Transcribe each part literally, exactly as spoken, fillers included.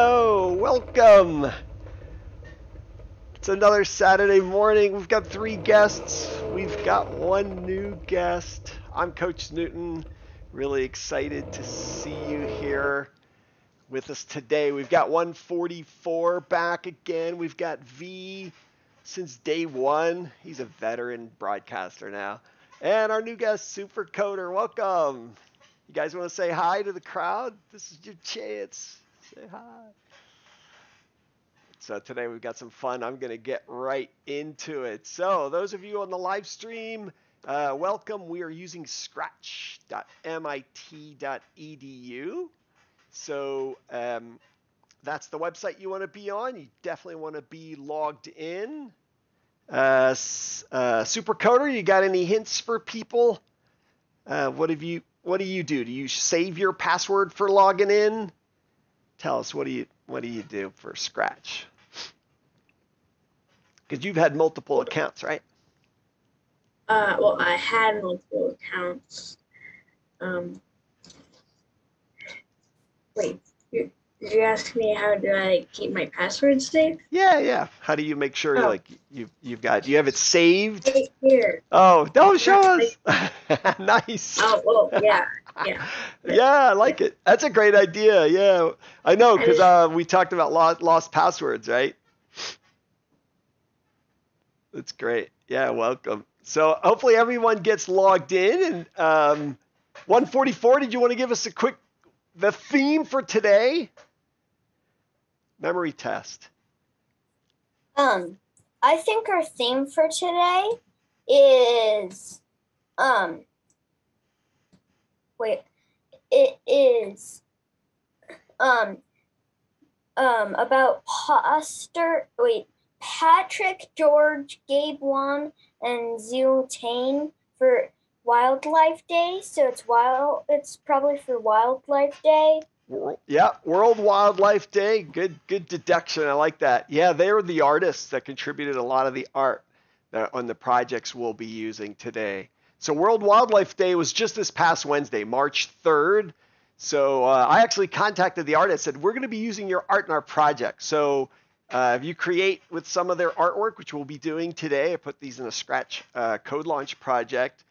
Hello, welcome. It's another Saturday morning. We've got three guests. We've got one new guest. I'm Coach Newton. Really excited to see you here with us today. We've got one forty-four back again. We've got V since day one. He's a veteran broadcaster now. And our new guest, Super Coder. Welcome. You guys want to say hi to the crowd? This is your chance. Say hi. So today we've got some fun. I'm going to get right into it. So those of you on the live stream, uh, welcome. We are using scratch dot M I T dot E D U. So um, that's the website you want to be on. You definitely want to be logged in. Uh, uh, Super Coder, you got any hints for people? Uh, what have you... What do you do? Do you save your password for logging in? Tell us, what do you what do you do for Scratch? Because you've had multiple accounts, right? Uh, well, I had multiple accounts. Um, wait, you, you asked me how do I keep my password safe? Yeah, yeah. How do you make sure oh. like you you've got you have it saved? Right here. Oh, don't show us. Nice. Oh, well, yeah, yeah. Yeah, I like it. That's a great idea. Yeah, I know, because uh, we talked about lost, lost passwords, right? That's great. Yeah, welcome. So hopefully everyone gets logged in. And um, one forty-four, did you want to give us a quick, the theme for today? Memory test. Um, I think our theme for today is... Um, wait, it is, um, um, about posture, wait, Patrick George, Gabe Wong, and Ziyun Tang for Wildlife Day. So it's wild, it's probably for Wildlife Day. Yeah, World Wildlife Day. Good, good deduction. I like that. Yeah, they were the artists that contributed a lot of the art that on the projects we'll be using today. So World Wildlife Day was just this past Wednesday, March third. So uh, I actually contacted the artist and said, we're going to be using your art in our project. So uh, if you create with some of their artwork, which we'll be doing today, I put these in a Scratch uh, code launch project.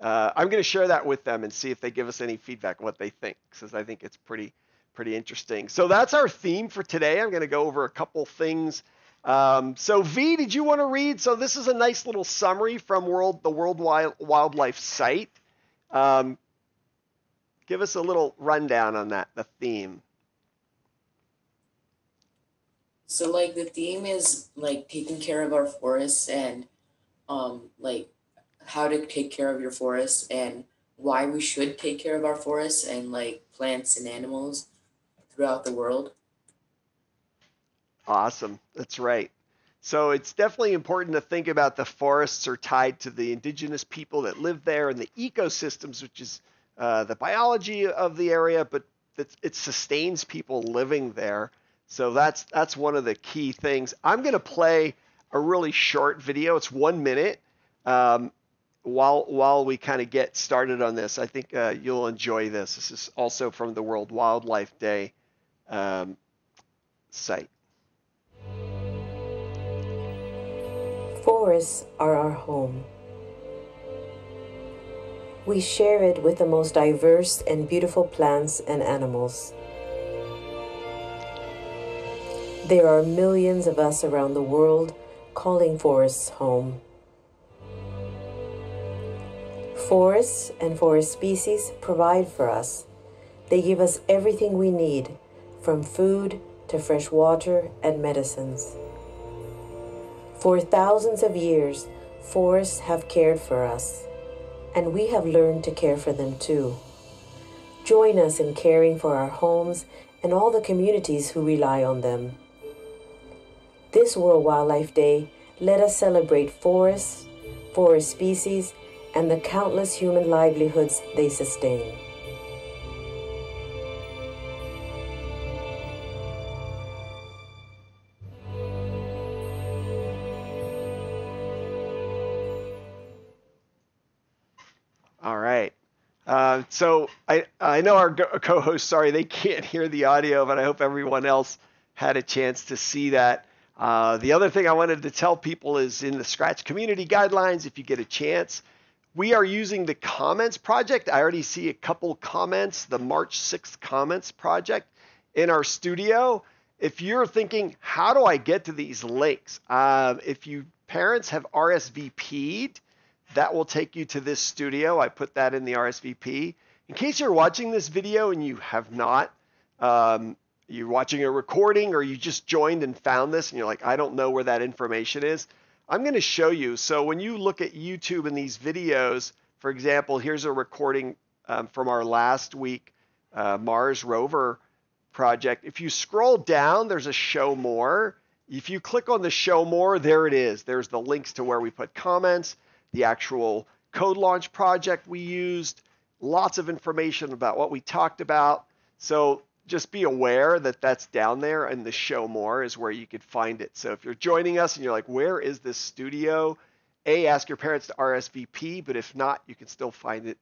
Uh, I'm going to share that with them and see if they give us any feedback, what they think, since I think it's pretty, pretty interesting. So that's our theme for today. I'm going to go over a couple things. Um, so V, did you want to read? So this is a nice little summary from World, the World Wild, Wildlife site. Um, give us a little rundown on that, the theme. So like the theme is like taking care of our forests and um, like how to take care of your forests and why we should take care of our forests and like plants and animals throughout the world. Awesome. That's right. So it's definitely important to think about the forests are tied to the indigenous people that live there and the ecosystems, which is uh, the biology of the area, but it, it sustains people living there. So that's that's one of the key things. I'm going to play a really short video. It's one minute um, while, while we kind of get started on this. I think uh, you'll enjoy this. This is also from the World Wildlife Day um, site. Forests are our home. We share it with the most diverse and beautiful plants and animals. There are millions of us around the world calling forests home. Forests and forest species provide for us. They give us everything we need, from food to fresh water and medicines. For thousands of years, forests have cared for us, and we have learned to care for them too. Join us in caring for our homes and all the communities who rely on them. This World Wildlife Day, let us celebrate forests, forest species, and the countless human livelihoods they sustain. Uh, so I, I know our co-hosts, sorry, they can't hear the audio, but I hope everyone else had a chance to see that. Uh, the other thing I wanted to tell people is in the Scratch Community Guidelines, if you get a chance, we are using the Comments Project. I already see a couple comments, the March sixth Comments Project in our studio. If you're thinking, how do I get to these links? Uh, if you parents have R S V P'd, that will take you to this studio. I put that in the R S V P. In case you're watching this video and you have not, um, you're watching a recording or you just joined and found this and you're like, I don't know where that information is. I'm going to show you. So when you look at YouTube in these videos, for example, here's a recording um, from our last week uh, Mars Rover project. If you scroll down, there's a show more. If you click on the show more, there it is. There's the links to where we put comments, the actual code launch project we used, lots of information about what we talked about. So just be aware that that's down there, and the show more is where you could find it. So if you're joining us and you're like, where is this studio? A, ask your parents to R S V P, but if not, you can still find it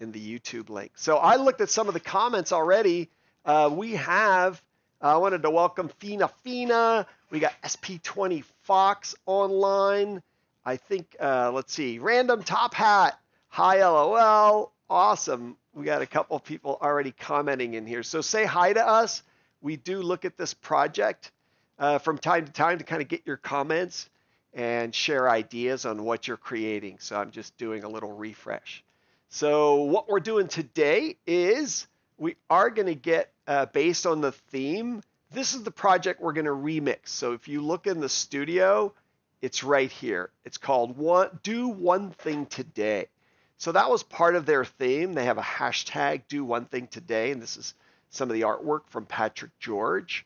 in the YouTube link. So I looked at some of the comments already. Uh, we have, I uh, wanted to welcome Fina Fina. We got S P twenty Fox online. I think, uh, let's see, Random Top Hat, hi L O L, awesome. We got a couple of people already commenting in here. So say hi to us. We do look at this project uh, from time to time to kind of get your comments and share ideas on what you're creating. So I'm just doing a little refresh. So what we're doing today is we are going to get, uh, based on the theme, this is the project we're going to remix. So if you look in the studio, it's right here. It's called one, Do One Thing Today. So that was part of their theme. They have a hashtag, Do One Thing Today, and this is some of the artwork from Patrick George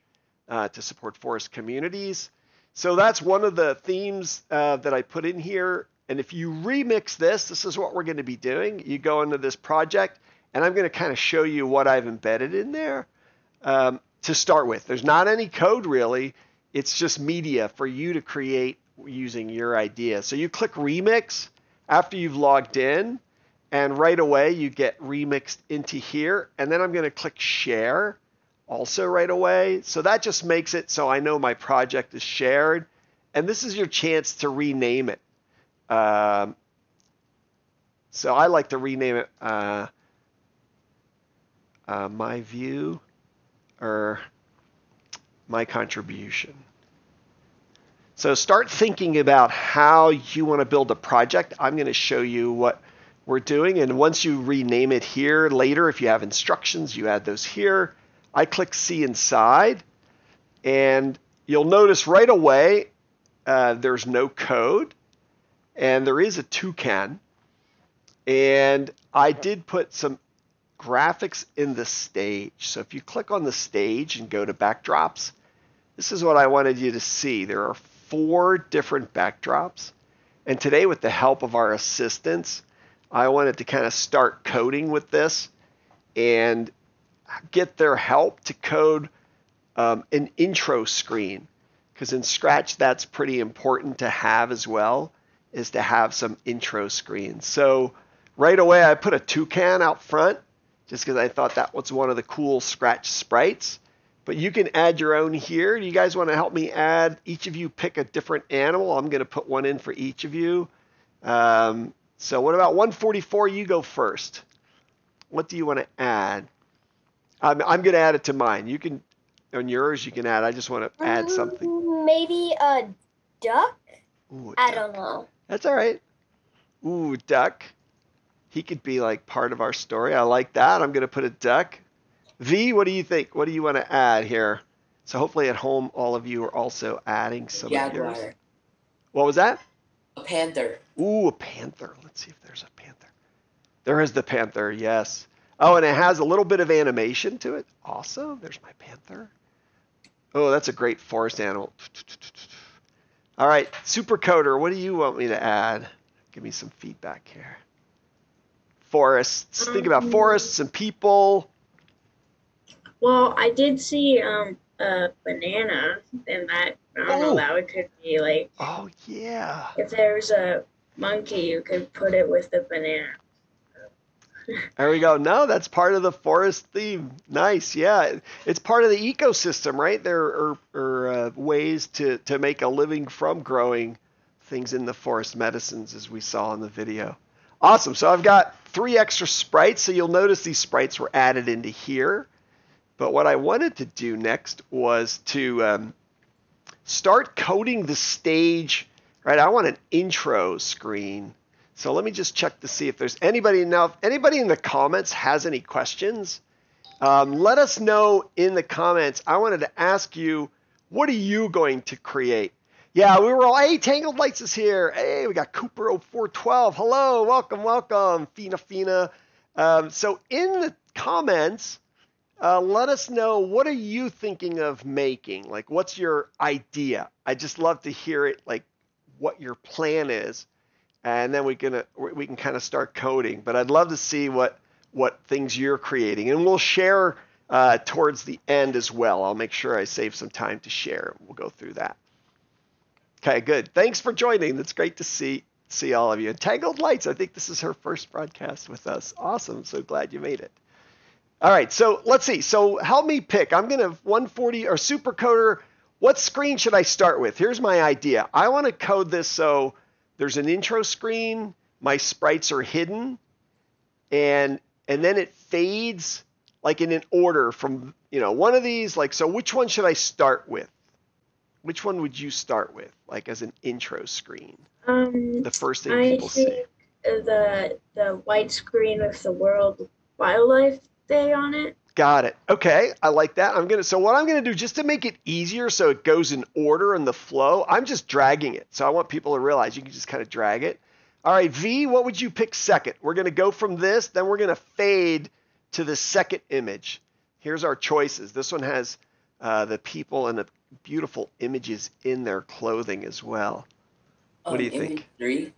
uh, to support forest communities. So that's one of the themes uh, that I put in here. And if you remix this, this is what we're going to be doing. You go into this project, and I'm going to kind of show you what I've embedded in there um, to start with. There's not any code, really. It's just media for you to create using your idea. So you click remix after you've logged in, and right away you get remixed into here. And then I'm going to click share also right away. So that just makes it so I know my project is shared. And this is your chance to rename it. Um, so I like to rename it uh, uh, my view or my contribution. So start thinking about how you want to build a project. I'm going to show you what we're doing. And once you rename it here later, if you have instructions, you add those here. I click see inside. And you'll notice right away, uh, there's no code. And there is a toucan. And I did put some graphics in the stage. So if you click on the stage and go to backdrops, this is what I wanted you to see. There are four different backdrops. And today, with the help of our assistants, I wanted to kind of start coding with this and get their help to code um, an intro screen. Because in Scratch, that's pretty important to have as well, is to have some intro screens. So right away, I put a toucan out front, just because I thought that was one of the cool Scratch sprites. But you can add your own here. Do you guys want to help me add? Each of you pick a different animal. I'm going to put one in for each of you. Um, so what about one forty-four? You go first. What do you want to add? I'm, I'm going to add it to mine. You can, on yours, you can add. I just want to add something. Maybe a duck? Ooh, a I duck. don't know. That's all right. Ooh, duck. He could be like part of our story. I like that. I'm going to put a duck. V, what do you think? What do you want to add here? So hopefully at home, all of you are also adding some of yours. What was that? A panther. Ooh, a panther. Let's see if there's a panther. There is the panther, yes. Oh, and it has a little bit of animation to it. Awesome. There's my panther. Oh, that's a great forest animal. All right, Supercoder, what do you want me to add? Give me some feedback here. Forests. Think about forests and people. Well, I did see um, a banana in that. I don't oh. know, that it could be like. Oh, yeah. If there's a monkey, you could put it with the banana. There we go. No, that's part of the forest theme. Nice. Yeah. It's part of the ecosystem, right? There are, are uh, ways to, to make a living from growing things in the forest, medicines, as we saw in the video. Awesome. So I've got three extra sprites. So you'll notice these sprites were added into here. But what I wanted to do next was to um, start coding the stage, right? I want an intro screen. So let me just check to see if there's anybody now. If anybody in the comments has any questions, um, let us know in the comments. I wanted to ask you, what are you going to create? Yeah, we were all, hey, Tangled Lights is here. Hey, we got Cooper oh four twelve. Hello, welcome, welcome, Fina Fina. Um, so in the comments, uh, let us know, what are you thinking of making? Like, what's your idea? I just love to hear it, like what your plan is. And then we can, we can kind of start coding. But I'd love to see what, what things you're creating. And we'll share uh, towards the end as well. I'll make sure I save some time to share. We'll go through that. Okay, good. Thanks for joining. That's great to see, see all of you. And Tangled Lights, I think this is her first broadcast with us. Awesome. So glad you made it. All right, so let's see. So help me pick. I'm going to one forty or Supercoder. What screen should I start with? Here's my idea. I want to code this so there's an intro screen, my sprites are hidden, and and then it fades like in an order from, you know, one of these. Like, so which one should I start with? Which one would you start with, like as an intro screen? Um, the first thing I people see. The, the white screen with the World Wildlife Day on it. Got it. Okay, I like that. I'm gonna. So what I'm gonna do, just to make it easier, so it goes in order in the flow, I'm just dragging it. So I want people to realize you can just kind of drag it. All right, V, what would you pick second? We're gonna go from this, then we're gonna fade to the second image. Here's our choices. This one has uh, the people and the beautiful images in their clothing as well. What um, do you think? Three.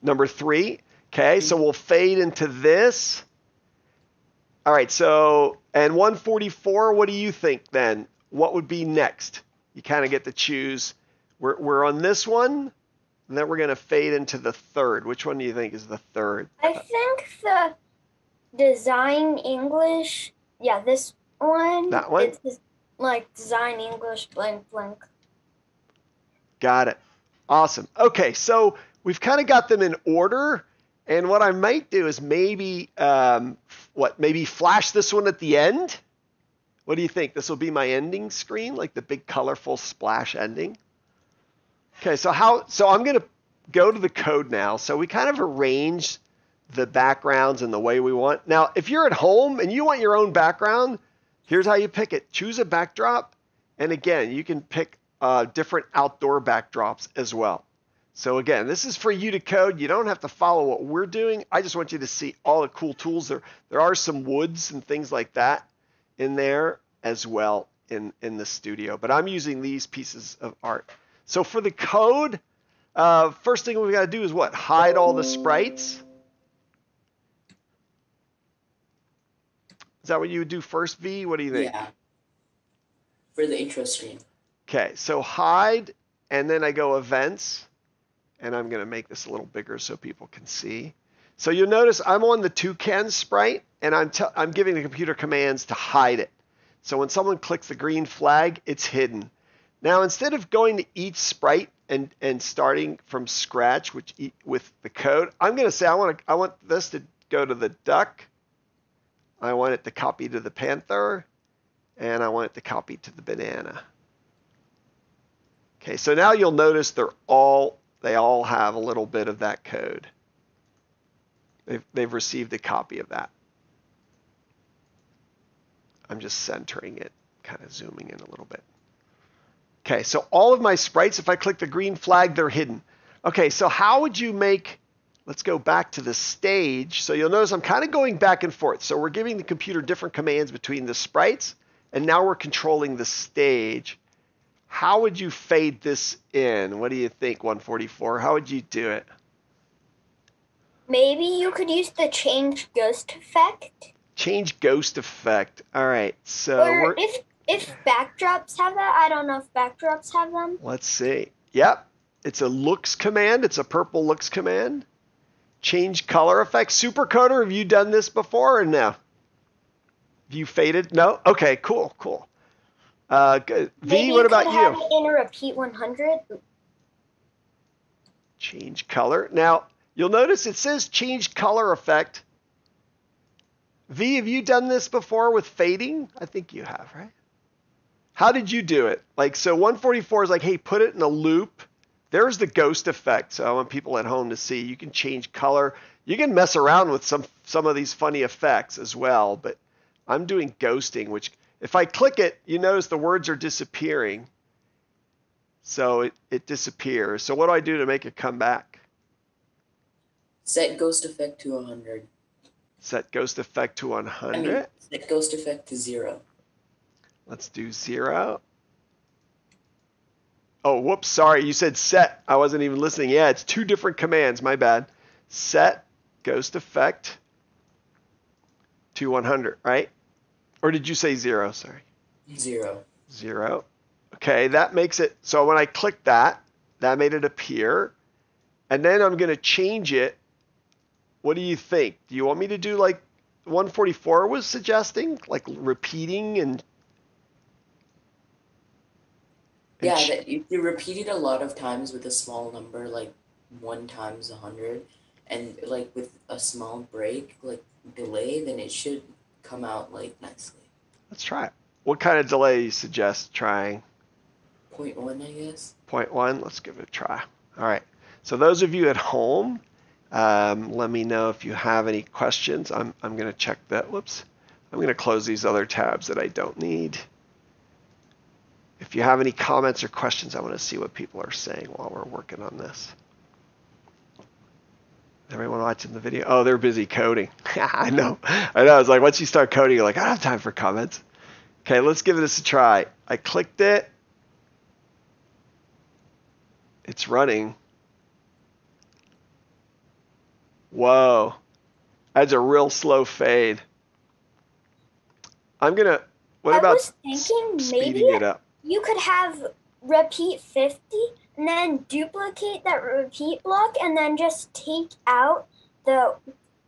Number three. Okay, so we'll fade into this. All right, so, and one forty-four, what do you think then? What would be next? You kind of get to choose. We're, we're on this one, and then we're going to fade into the third. Which one do you think is the third? I think the Design English, yeah, this one. That one? It's like Design English blank, blank. Got it. Awesome. Okay, so we've kind of got them in order. And what I might do is maybe, um, what, maybe flash this one at the end? What do you think? This will be my ending screen, like the big colorful splash ending. Okay, so how, so I'm going to go to the code now. So we kind of arrange the backgrounds in the way we want. Now, if you're at home and you want your own background, here's how you pick it. Choose a backdrop. And again, you can pick uh, different outdoor backdrops as well. So again, this is for you to code. You don't have to follow what we're doing. I just want you to see all the cool tools. There, there are some woods and things like that in there as well in, in the studio. But I'm using these pieces of art. So for the code, uh, first thing we've got to do is what? Hide all the sprites. Is that what you would do first, V? What do you think? Yeah. For the intro screen. Okay, so hide, and then I go events. And I'm going to make this a little bigger so people can see. So you'll notice I'm on the toucan sprite, and I'm, I'm giving the computer commands to hide it. So when someone clicks the green flag, it's hidden. Now, instead of going to each sprite and, and starting from scratch which e with the code, I'm going to say I want, to, I want this to go to the duck. I want it to copy to the panther. And I want it to copy to the banana. Okay, so now you'll notice they're all... They all have a little bit of that code. They've, they've received a copy of that. I'm just centering it, kind of zooming in a little bit. Okay, so all of my sprites, if I click the green flag, they're hidden. Okay, so how would you make, let's go back to the stage. So you'll notice I'm kind of going back and forth. So we're giving the computer different commands between the sprites, and now we're controlling the stage. How would you fade this in? What do you think, one forty-four? How would you do it? Maybe you could use the change ghost effect. Change ghost effect. All right. So or we're... if if backdrops have that, I don't know if backdrops have them. Let's see. Yep, it's a looks command. It's a purple looks command. Change color effect. Supercoder, have you done this before or no? Have you faded? No? Okay, cool, cool. Uh, good. V, what about you? Maybe you could have it in a repeat one hundred. Change color. Now, you'll notice it says change color effect. V, have you done this before with fading? I think you have, right? How did you do it? Like, so one forty-four is like, hey, put it in a loop. There's the ghost effect. So I want people at home to see. You can change color. You can mess around with some, some of these funny effects as well. But I'm doing ghosting, which if I click it, you notice the words are disappearing. So it, it disappears. So what do I do to make it come back? Set ghost effect to one hundred. Set ghost effect to one hundred. I mean, set ghost effect to zero. Let's do zero. Oh, whoops, sorry, you said set. I wasn't even listening. Yeah, it's two different commands, my bad. Set ghost effect to one hundred, right? Or did you say zero, sorry? Zero. Zero. Okay, that makes it, so when I click that, that made it appear. And then I'm gonna change it. What do you think? Do you want me to do like one forty-four was suggesting? Like repeating and Yeah, that you, you repeat it a lot of times with a small number, like one times one hundred, and like with a small break, like delay, then it should come out like nicely. Let's try it. What kind of delay do you suggest trying? zero point one, I guess. zero point one, let's give it a try. All right, so those of you at home, um, let me know if you have any questions. I'm, I'm going to check that. Whoops. I'm going to close these other tabs that I don't need. If you have any comments or questions, I want to see what people are saying while we're working on this. Everyone watching the video? Oh, they're busy coding. I know. I know. It's like once you start coding, you're like, I don't have time for comments. Okay, let's give this a try. I clicked it. It's running. Whoa. That's a real slow fade. I'm going to, what about speeding it up? You could have repeat fifty and then duplicate that repeat block and then just take out the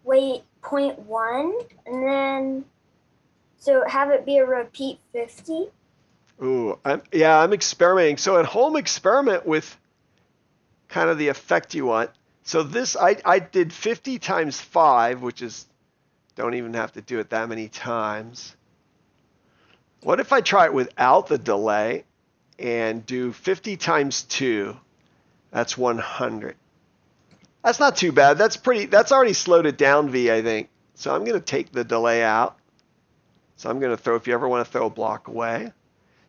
wait zero point one and then so have it be a repeat fifty. Ooh, I'm, yeah, I'm experimenting. So at home, experiment with kind of the effect you want. So this, I, I did fifty times five, which is, don't even have to do it that many times. What if I try it without the delay and do fifty times two? That's one hundred. That's not too bad. That's pretty, that's already slowed it down, V, I think. So I'm going to take the delay out. So I'm going to throw, if you ever want to throw a block away.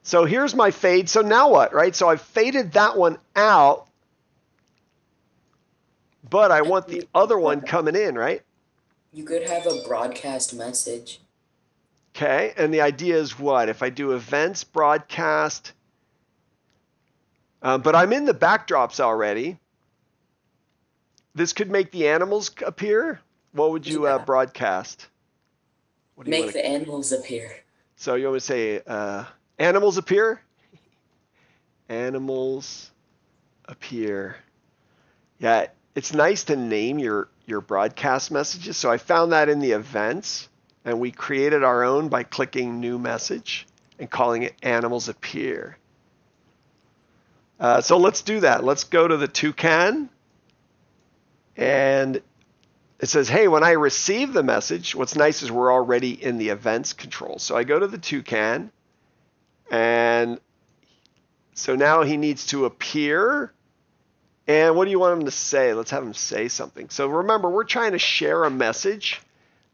So here's my fade. So now what, right? So I've faded that one out, but I want the other one coming in, right? You could have a broadcast message. Okay, and the idea is what? If I do events, broadcast, um, but I'm in the backdrops already. This could make the animals appear. What would you yeah. uh, broadcast? What do make you wanna... the animals appear. So you want to say uh, animals appear? Animals appear. Yeah, it's nice to name your, your broadcast messages. So I found that in the events. And we created our own by clicking new message and calling it animals appear. Uh, so let's do that. Let's go to the toucan. And it says, hey, when I receive the message, what's nice is we're already in the events control. So I go to the toucan. And so now he needs to appear. And what do you want him to say? Let's have him say something. So remember, we're trying to share a message.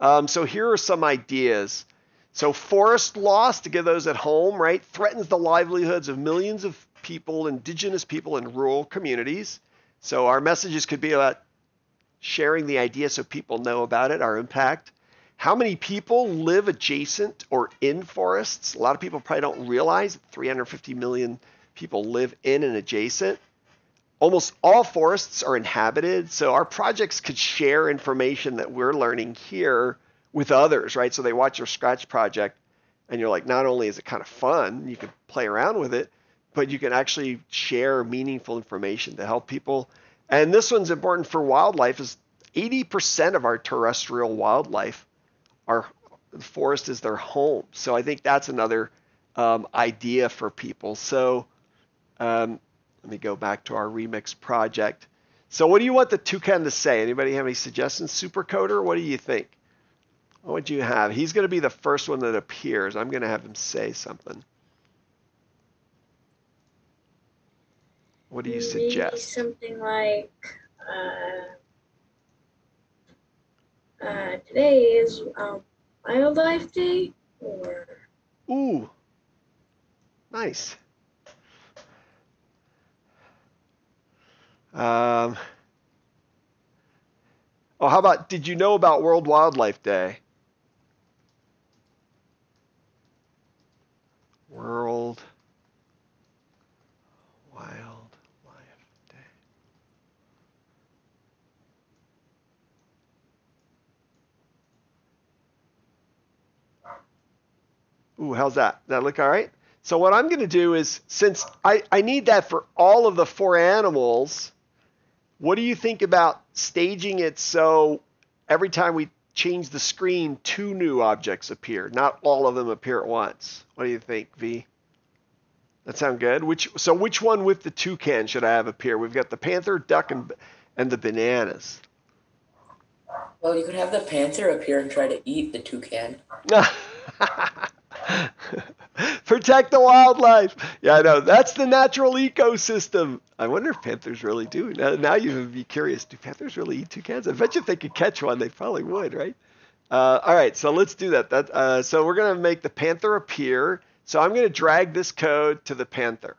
Um, so here are some ideas. So forest loss, to give those at home, right, threatens the livelihoods of millions of people, indigenous people in rural communities. So our messages could be about sharing the idea so people know about it, our impact. How many people live adjacent or in forests? A lot of people probably don't realize that three hundred fifty million people live in and adjacent. Almost all forests are inhabited, so our projects could share information that we're learning here with others, right? So they watch your Scratch project, and you're like, not only is it kind of fun, you can play around with it, but you can actually share meaningful information to help people. And this one's important for wildlife, is eighty percent of our terrestrial wildlife, our forest is their home. So I think that's another um, idea for people. So um, let me go back to our remix project. So what do you want the toucan to say? Anybody have any suggestions? Supercoder, what do you think? What do you have? He's going to be the first one that appears. I'm going to have him say something. What do you suggest? Maybe something like, uh, uh, today is um, Wildlife Day, or... Ooh, nice. Um, oh, how about, did you know about World Wildlife Day? World Wildlife. Ooh, how's that? That look all right? So what I'm going to do is, since I, I need that for all of the four animals, what do you think about staging it so every time we change the screen, two new objects appear, not all of them appear at once? What do you think, V? That sound good? Which So which one with the toucan should I have appear? We've got the panther, duck, and, and the bananas. Well, you could have the panther appear and try to eat the toucan. Protect the wildlife. Yeah, I know. That's the natural ecosystem. I wonder if panthers really do. Now, now you would be curious. Do panthers really eat toucans? I bet you if they could catch one, they probably would, right? Uh, all right, so let's do that. that uh, so we're going to make the panther appear. So I'm going to drag this code to the panther.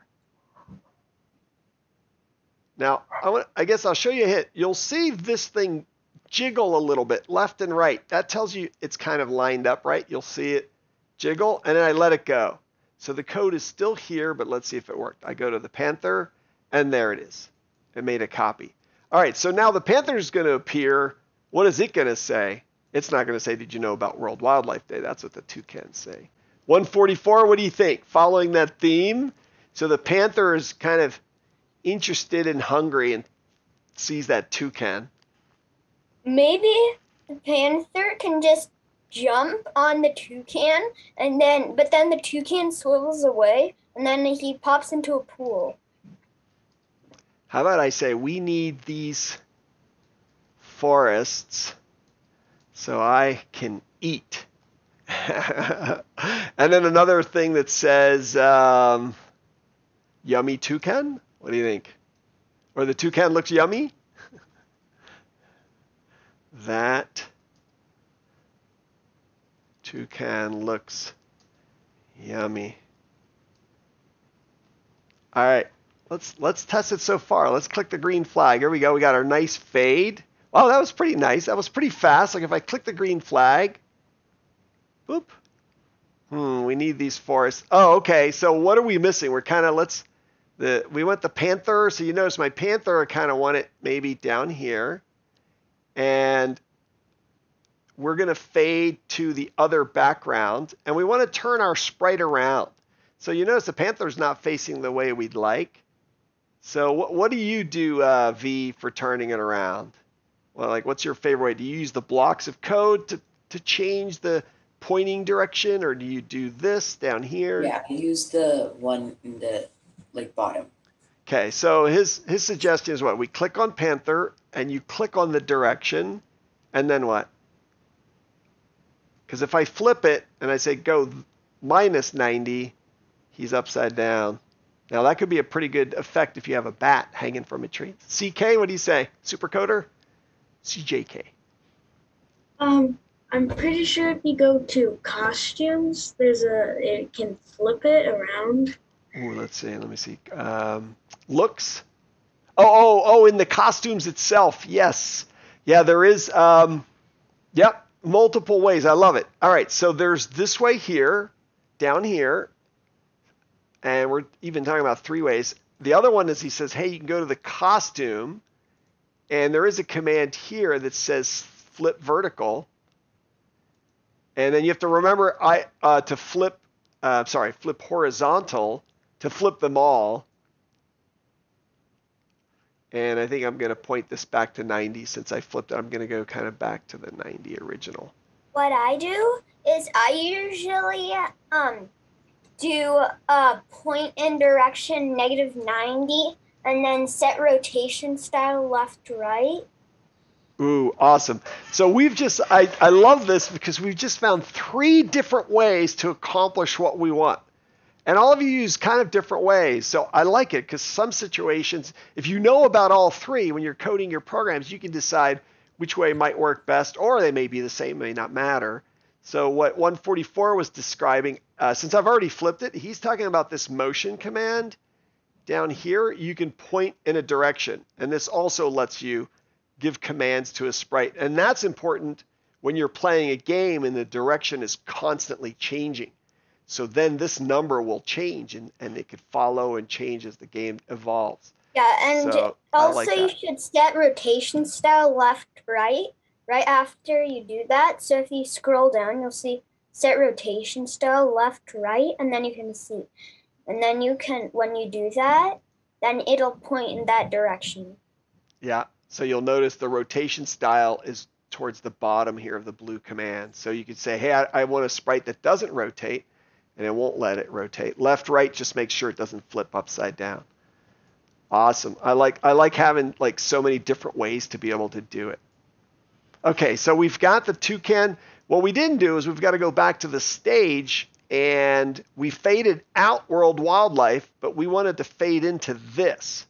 Now, I, want, I guess I'll show you a hit. You'll see this thing jiggle a little bit left and right. That tells you it's kind of lined up, right? You'll see it jiggle, and then I let it go. So the code is still here, but let's see if it worked. I go to the panther, and there it is. It made a copy. All right, so now the panther is going to appear. What is it going to say? It's not going to say, did you know about World Wildlife Day? That's what the toucans say. one forty-four, what do you think? Following that theme, so the panther is kind of interested and hungry and sees that toucan. Maybe the panther can just jump on the toucan, and then but then the toucan swivels away, and then he pops into a pool. How about I say we need these forests so I can eat? And then another thing that says um, yummy toucan? What do you think? Or the toucan looks yummy? That toucan looks yummy. All right, let's let's test it so far. Let's click the green flag. Here we go. We got our nice fade. Wow, that was pretty nice. That was pretty fast. Like if I click the green flag, boop. Hmm, we need these forests. Oh, okay. So what are we missing? We're kind of let's the we want the panther. So you notice my panther. I kind of want it maybe down here, and we're going to fade to the other background, and we want to turn our sprite around. So you notice the panther's not facing the way we'd like. So what, what do you do, uh, V, for turning it around? Well, like, what's your favorite way? Do you use the blocks of code to, to change the pointing direction, or do you do this down here? Yeah, I use the one in the like bottom. Okay, so his, his suggestion is what? We click on panther, and you click on the direction, and then what? Because if I flip it and I say go minus ninety, he's upside down. Now that could be a pretty good effect if you have a bat hanging from a tree. C K, what do you say? Supercoder? C J K. Um, I'm pretty sure if you go to costumes, there's a it can flip it around. Oh, let's see. Let me see. Um, looks. Oh, oh, oh! In the costumes itself, yes, yeah, there is. Um, yep. Multiple ways. I love it. All right, so there's this way here, down here, and we're even talking about three ways. The other one is he says, hey, you can go to the costume, and there is a command here that says flip vertical, and then you have to remember I uh, to flip, uh, sorry, flip horizontal to flip them all. And I think I'm going to point this back to ninety since I flipped it. I'm going to go kind of back to the ninety original. What I do is I usually um, do a point in direction negative ninety and then set rotation style left to right. Ooh, awesome. So we've just, I, I love this because we've just found three different ways to accomplish what we want. And all of you use kind of different ways. So I like it because some situations, if you know about all three, when you're coding your programs, you can decide which way might work best, or they may be the same, may not matter. So what one forty-four was describing, uh, since I've already flipped it, he's talking about this motion command. Down here, you can point in a direction. And this also lets you give commands to a sprite. And that's important when you're playing a game and the direction is constantly changing. So then this number will change, and, and it could follow and change as the game evolves. Yeah, and so, also like you should set rotation style left, right, right after you do that. So if you scroll down, you'll see set rotation style left, right, and then you can see. And then you can, when you do that, then it'll point in that direction. Yeah, so you'll notice the rotation style is towards the bottom here of the blue command. So you could say, hey, I, I want a sprite that doesn't rotate. And it won't let it rotate. Left, right, just make sure it doesn't flip upside down. Awesome. I like I like having like so many different ways to be able to do it. Okay, so we've got the toucan. What we didn't do is we've got to go back to the stage, and we faded out World Wildlife, but we wanted to fade into this.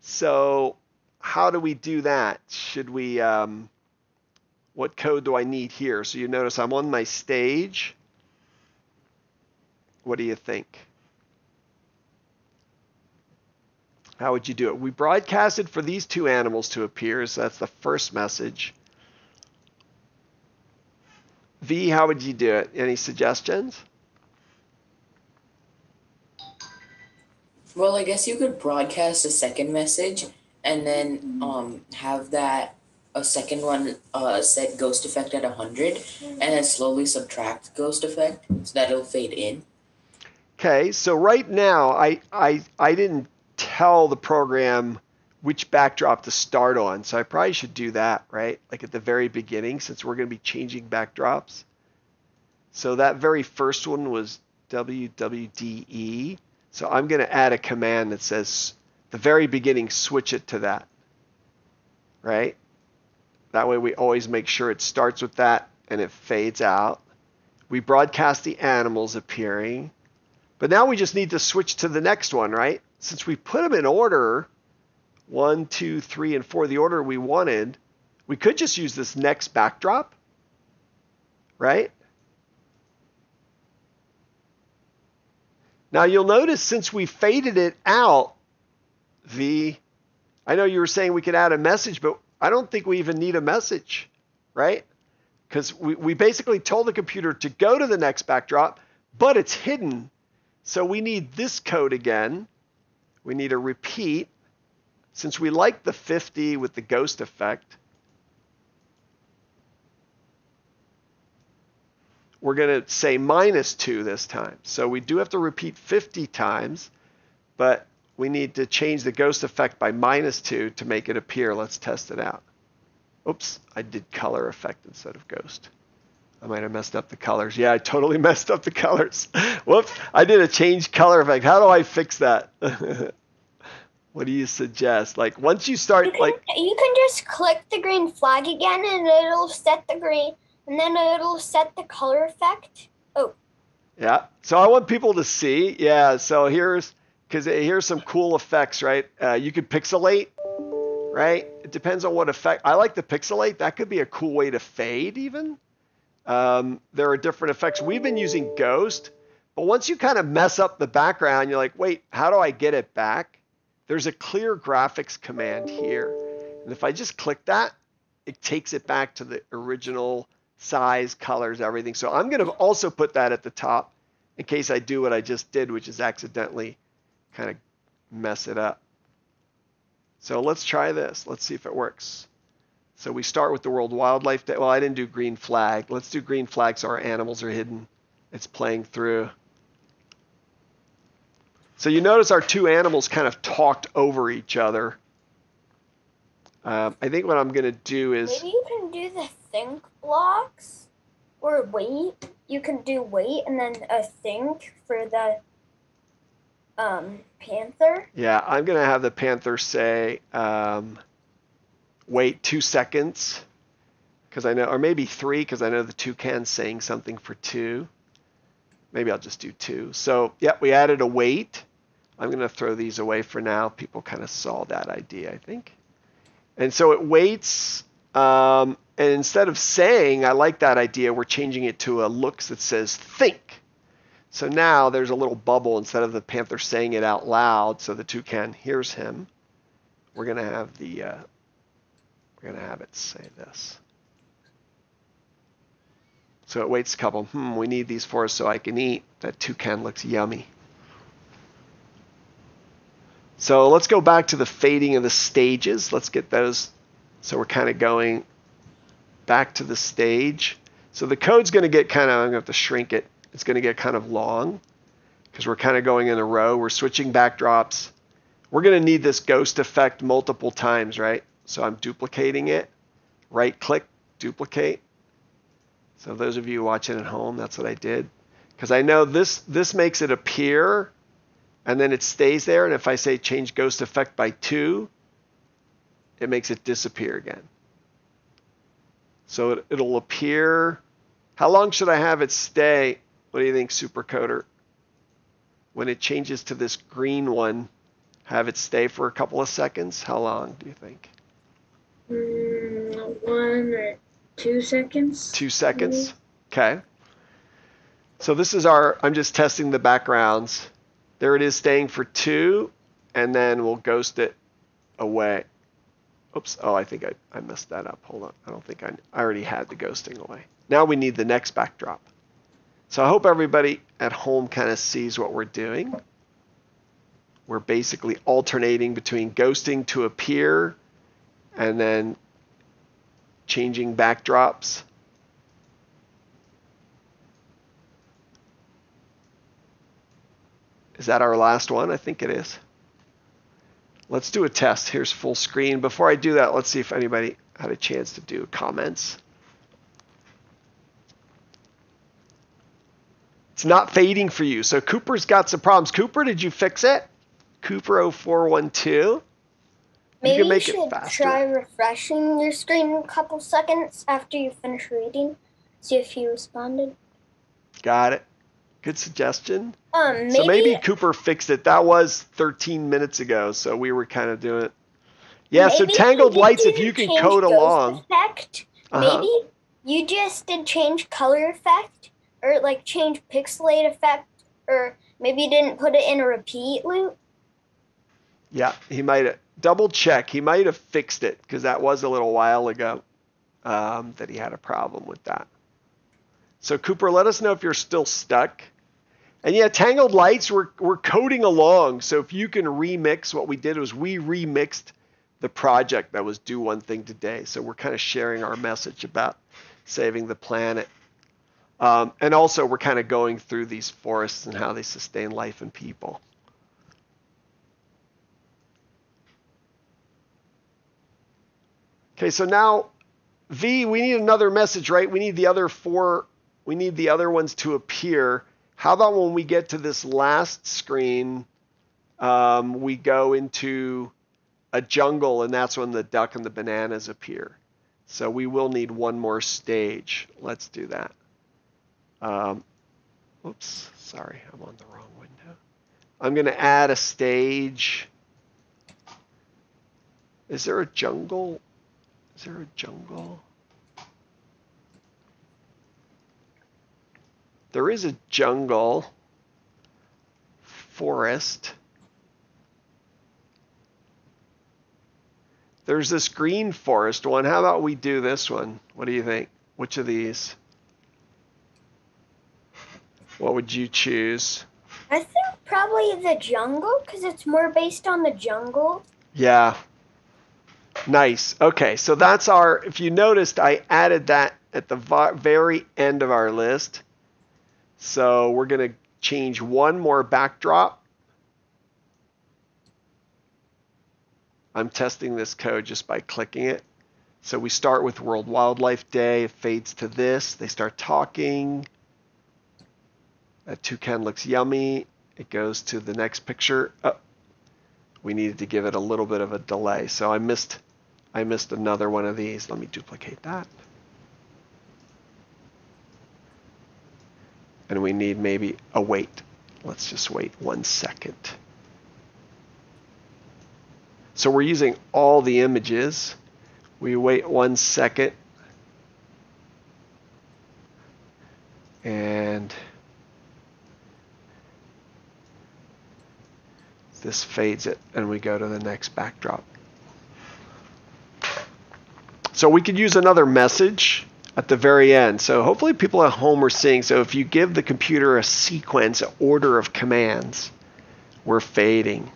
So how do we do that? Should we, um, what code do I need here? So you notice I'm on my stage. What do you think? How would you do it? We broadcasted for these two animals to appear, so that's the first message. V, how would you do it? Any suggestions? Well, I guess you could broadcast a second message and then um, have that a second one uh, set ghost effect at one hundred and then slowly subtract ghost effect so that it'll fade in. Okay, so right now, I, I, I didn't tell the program which backdrop to start on, so I probably should do that, right? Like at the very beginning, since we're going to be changing backdrops. So that very first one was W W D E. So I'm going to add a command that says, the very beginning, switch it to that, right? That way we always make sure it starts with that and it fades out. We broadcast the animals appearing. But now we just need to switch to the next one, right? Since we put them in order, one, two, three, and four, the order we wanted, we could just use this next backdrop, right? Now you'll notice since we faded it out, the, I know you were saying we could add a message, but I don't think we even need a message, right? Because we, we basically told the computer to go to the next backdrop, but it's hidden. So we need this code again. We need a repeat. Since we like the fifty with the ghost effect, we're going to say minus two this time. So we do have to repeat fifty times, but we need to change the ghost effect by minus two to make it appear. Let's test it out. Oops, I did color effect instead of ghost. I might have messed up the colors. Yeah, I totally messed up the colors. Whoops, I did a change color effect. How do I fix that? What do you suggest? Like once you start you can, like... You can just click the green flag again and it'll set the green, and then it'll set the color effect. Oh. Yeah, so I want people to see. Yeah, so here's, because here's some cool effects, right? Uh, you could pixelate, right? It depends on what effect. I like the pixelate. That could be a cool way to fade even. Um, there are different effects. We've been using ghost, but once you kind of mess up the background, you're like, wait, how do I get it back? There's a clear graphics command here. And if I just click that, it takes it back to the original size, colors, everything. So I'm going to also put that at the top in case I do what I just did, which is accidentally kind of mess it up. So let's try this. Let's see if it works. So we start with the World Wildlife Day. Well, I didn't do green flag. Let's do green flag so our animals are hidden. It's playing through. So you notice our two animals kind of talked over each other Um, I think what I'm going to do is... Maybe you can do the think blocks or wait. You can do wait and then a think for the um, panther. Yeah, I'm going to have the panther say um, wait two seconds. Because I know, or maybe three, because I know the toucan's saying something for two. Maybe I'll just do two. So, yeah, we added a wait. I'm going to throw these away for now. People kind of saw that idea, I think. And so it waits. Um, and instead of saying, I like that idea, we're changing it to a looks that says think. So now there's a little bubble instead of the panther saying it out loud so the toucan hears him. We're going to have the, uh, we're going to have it say this. So it waits a couple. Hmm, we need these for us so I can eat. That toucan looks yummy. So let's go back to the fading of the stages. Let's get those. So we're kind of going back to the stage. So the code's going to get kind of, I'm going to have to shrink it. It's going to get kind of long because we're kind of going in a row. We're switching backdrops. We're going to need this ghost effect multiple times, right? So I'm duplicating it. Right click, duplicate. So those of you watching at home, that's what I did. Because I know this, this makes it appear, and then it stays there. And if I say change ghost effect by two, it makes it disappear again. So it, it'll appear. How long should I have it stay? What do you think, Supercoder? When it changes to this green one, have it stay for a couple of seconds? How long do you think? Mm, one or Two seconds. Two seconds. Maybe. Okay. So this is our, I'm just testing the backgrounds. There it is staying for two, and then we'll ghost it away. Oops. Oh, I think I, I messed that up. Hold on. I don't think I, I already had the ghosting away. Now we need the next backdrop. So I hope everybody at home kind of sees what we're doing. We're basically alternating between ghosting to appear and then changing backdrops. Is that our last one? I think it is. Let's do a test. Here's full screen. Before I do that, let's see if anybody had a chance to do comments. It's not fading for you. So Cooper's got some problems. Cooper, did you fix it? Cooper oh four one two. Maybe you, can make you should it faster. Try refreshing your screen a couple seconds after you finish reading. See if he responded. Got it. Good suggestion. Um, maybe, so maybe Cooper fixed it. That was thirteen minutes ago, so we were kind of doing it. Yeah, so Tangled Lights, if you can code along. Effect. Uh-huh. Maybe you just did change color effect or like change pixelate effect, or maybe you didn't put it in a repeat loop. Yeah, he might have. Double check. He might have fixed it because that was a little while ago um, that he had a problem with that. So Cooper, let us know if you're still stuck. And yeah, Tangled Lights, we're, we're coding along. So if you can remix, what we did was we remixed the project that was Do One Thing Today. So we're kind of sharing our message about saving the planet. Um, and also we're kind of going through these forests and how they sustain life and people. Okay, so now, V, we need another message, right? We need the other four, we need the other ones to appear. How about when we get to this last screen, um, we go into a jungle, and that's when the duck and the bananas appear. So we will need one more stage. Let's do that. Um, oops, sorry, I'm on the wrong window. I'm going to add a stage. Is there a jungle? Is there a jungle? There is a jungle forest. There's this green forest one. How about we do this one? What do you think? Which of these? What would you choose? I think probably the jungle because it's more based on the jungle. Yeah. Nice. Okay, so that's our, if you noticed, I added that at the very end of our list. So we're going to change one more backdrop. I'm testing this code just by clicking it. So we start with World Wildlife Day. It fades to this. They start talking. A toucan looks yummy. It goes to the next picture. Oh, we needed to give it a little bit of a delay. So I missed, I missed another one of these. Let me duplicate that. And we need maybe a wait. Let's just wait one second. So we're using all the images. We wait one second. And this fades it, and we go to the next backdrop. So we could use another message at the very end. So hopefully people at home are seeing. So if you give the computer a sequence, an order of commands, we're fading.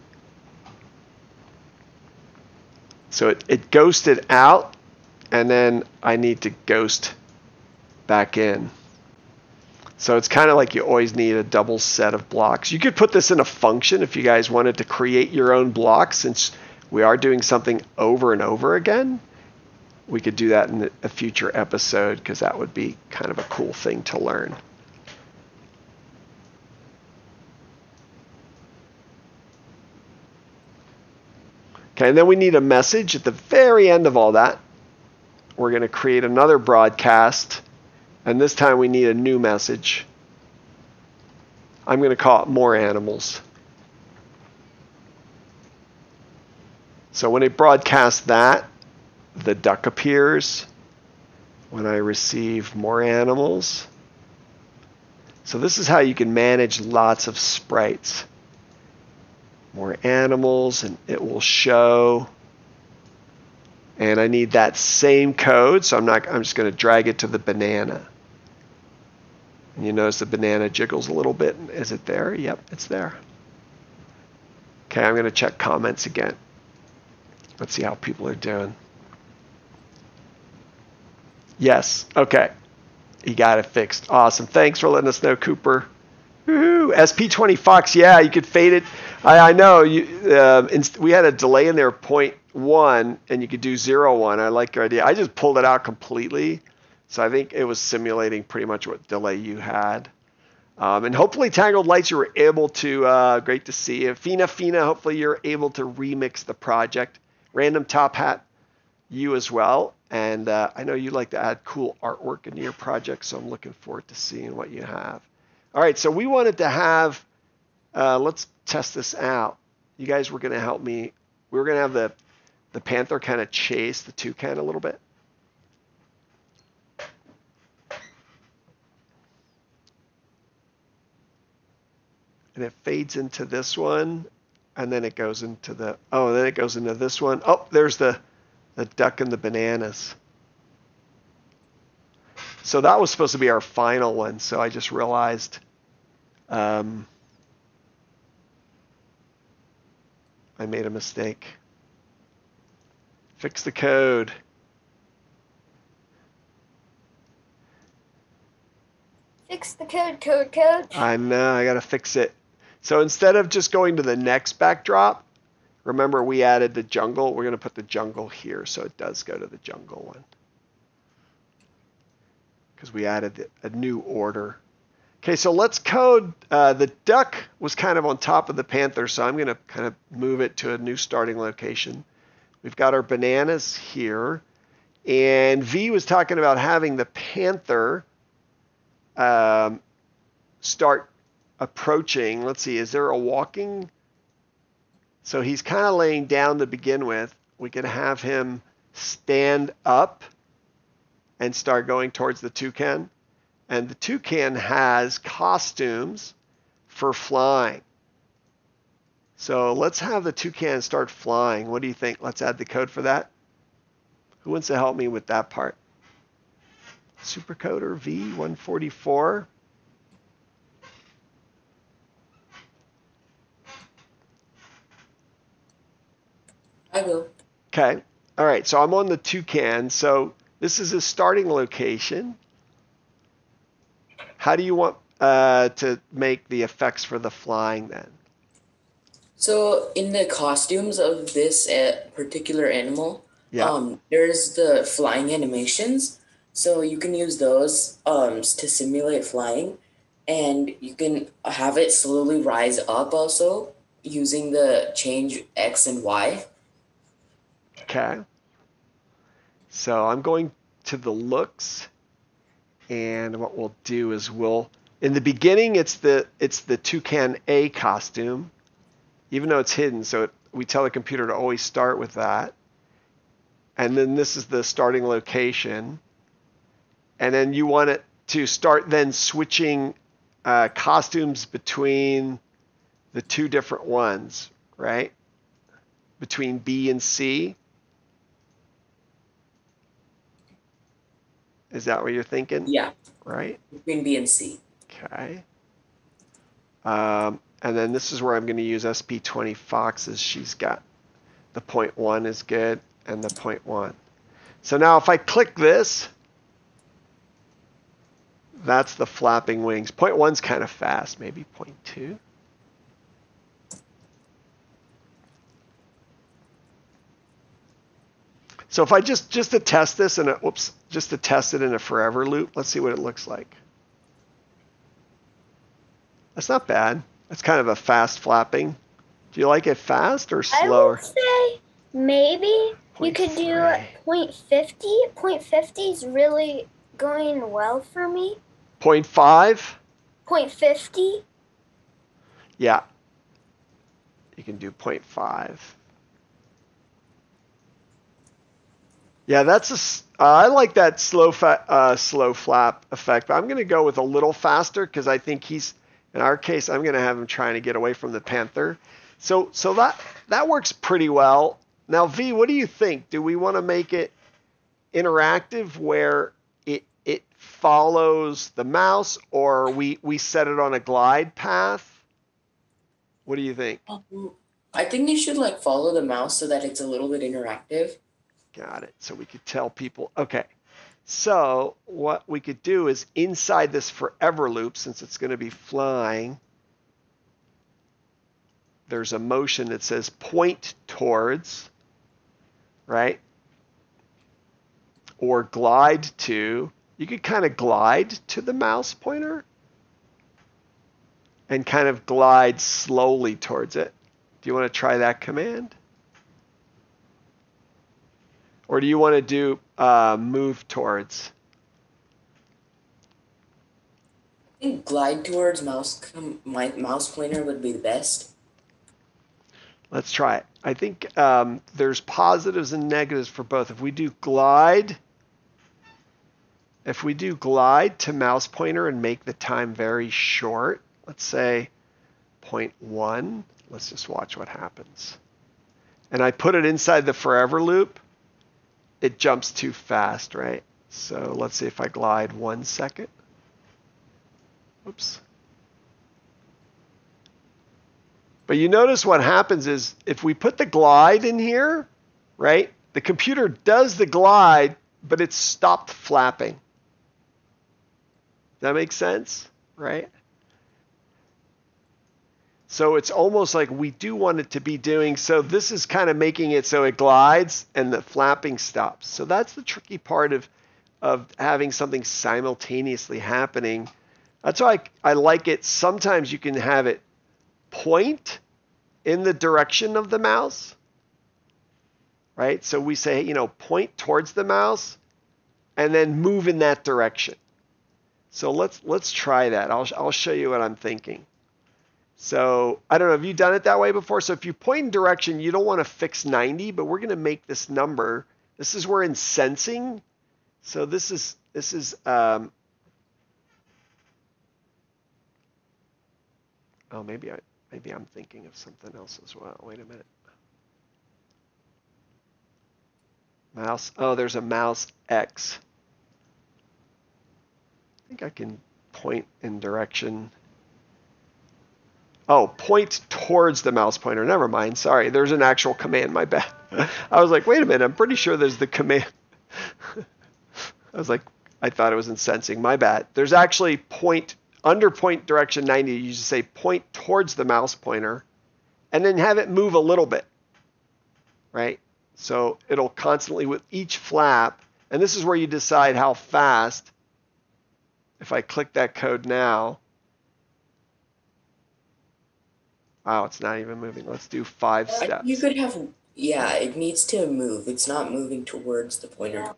So it, it ghosted out, and then I need to ghost back in. So it's kind of like you always need a double set of blocks. You could put this in a function if you guys wanted to create your own blocks, since we are doing something over and over again. We could do that in a future episode, because that would be kind of a cool thing to learn. Okay, and then we need a message at the very end of all that. We're going to create another broadcast, and this time we need a new message. I'm going to call it More Animals. So when it broadcasts that, the duck appears. When I receive More Animals. So this is how you can manage lots of sprites. More Animals, and it will show. And I need that same code, so I'm not I'm just going to drag it to the banana. And you notice the banana jiggles a little bit. Is it there? Yep, it's there. Okay, I'm going to check comments again. Let's see how people are doing. Yes, okay. You got it fixed. Awesome. Thanks for letting us know, Cooper. Woohoo! S P twenty Fox, yeah, you could fade it. I, I know, you, uh, we had a delay in there, zero point one, and you could do zero point one. I like your idea. I just pulled it out completely, so I think it was simulating pretty much what delay you had. Um, and hopefully, Tangled Lights, you were able to, uh, great to see you. Fina Fina, hopefully you're able to remix the project. Random Top Hat, you as well. And uh, I know you like to add cool artwork into your project, so I'm looking forward to seeing what you have. All right, so we wanted to have, uh, let's test this out. You guys were going to help me. We were going to have the, the panther kind of chase the toucan a little bit. And it fades into this one, and then it goes into the, oh, then it goes into this one. Oh, there's the, the duck and the bananas. So that was supposed to be our final one, so I just realized um, I made a mistake. Fix the code. Fix the code, code, code. I know, I gotta fix it. So instead of just going to the next backdrop, remember we added the jungle. We're gonna put the jungle here, so it does go to the jungle one. Because we added a new order. Okay, so let's code. Uh, the duck was kind of on top of the panther, so I'm going to kind of move it to a new starting location. We've got our bananas here. And V was talking about having the panther um, start approaching. Let's see, is there a walking? So he's kind of laying down to begin with. We can have him stand up and start going towards the toucan. And the toucan has costumes for flying. So let's have the toucan start flying. What do you think? Let's add the code for that. Who wants to help me with that part? Supercoder V one forty-four. I will. Okay. All right. So I'm on the toucan. So this is a starting location. How do you want uh, to make the effects for the flying then? So in the costumes of this particular animal, yeah. um, there's the flying animations. So you can use those um, to simulate flying, and you can have it slowly rise up also using the change X and Y. Okay. So I'm going to the looks, and what we'll do is we'll, in the beginning, it's the it's the toucan A costume, even though it's hidden. So it, we tell the computer to always start with that. And then this is the starting location. And then you want it to start then switching uh, costumes between the two different ones, right? Between B and C. Is that what you're thinking? Yeah. Right? Between B and C. Okay. Um, and then this is where I'm going to use S P twenty Fox, as she's got the point one is good and the point one. So now if I click this, that's the flapping wings. Point one's kind of fast, maybe point two. So if I just just to test this and whoops, just to test it in a forever loop, let's see what it looks like. That's not bad. That's kind of a fast flapping. Do you like it fast or slower? I would say maybe you could do point fifty. point fifty is really going well for me. point five? point fifty? Yeah. You can do point five. Yeah, that's a, uh, I like that slow, fa uh, slow flap effect, but I'm going to go with a little faster because I think he's, in our case, I'm going to have him trying to get away from the panther. So so that, that works pretty well. Now, V, what do you think? Do we want to make it interactive where it it follows the mouse, or we, we set it on a glide path? What do you think? I think you should like follow the mouse so that it's a little bit interactive. Got it. So we could tell people, okay. So what we could do is inside this forever loop, since it's going to be flying, there's a motion that says point towards, right? Or glide to. You could kind of glide to the mouse pointer and kind of glide slowly towards it. Do you want to try that command? Or do you want to do uh, move towards? I think glide towards mouse my mouse pointer would be the best. Let's try it. I think um, there's positives and negatives for both. If we do glide, if we do glide to mouse pointer and make the time very short, let's say point one. Let's just watch what happens. And I put it inside the forever loop. It jumps too fast, right? So let's see if I glide one second. Oops. But you notice what happens is if we put the glide in here, right? The computer does the glide, but it's stopped flapping. That makes sense, right? So it's almost like we do want it to be doing, so this is kind of making it so it glides and the flapping stops. So that's the tricky part of, of having something simultaneously happening. That's why I, I like it. Sometimes you can have it point in the direction of the mouse, right? So we say, you know, point towards the mouse and then move in that direction. So let's, let's try that. I'll, I'll show you what I'm thinking. So I don't know, have you done it that way before? So if you point in direction, you don't want to fix ninety, but we're going to make this number. This is, we're in sensing. So this is, this is, um, oh, maybe I, maybe I'm thinking of something else as well. Wait a minute. Mouse. Oh, there's a mouse X. I think I can point in direction. Oh, point towards the mouse pointer. Never mind. Sorry, there's an actual command. My bad. I was like, wait a minute. I'm pretty sure there's the command. I was like, I thought it was in sensing. My bad. There's actually point under point direction ninety. You just say point towards the mouse pointer and then have it move a little bit, right? So it'll constantly, with each flap, and this is where you decide how fast. If I click that code now, wow, it's not even moving. Let's do five uh, steps. You could have, yeah, it needs to move. It's not moving towards the pointer.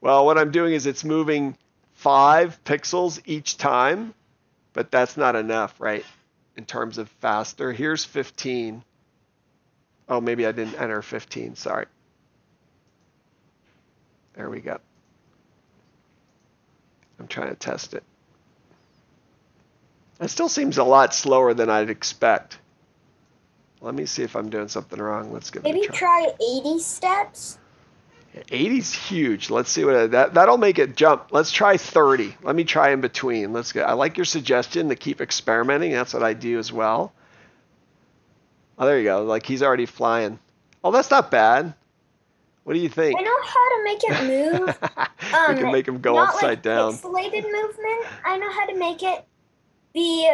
Well, what I'm doing is it's moving five pixels each time, but that's not enough, right? In terms of faster. Here's fifteen. Oh, maybe I didn't enter fifteen, sorry. There we go. I'm trying to test it. That still seems a lot slower than I'd expect. Let me see if I'm doing something wrong. Let's give maybe it a try. Maybe try eighty steps. eighty's huge. Let's see what I, that that'll make it jump. Let's try thirty. Let me try in between. Let's go. I like your suggestion to keep experimenting. That's what I do as well. Oh, there you go. Like he's already flying. Oh, that's not bad. What do you think? I know how to make it move. Um, we can make him go upside like down. Pixelated movement. I know how to make it be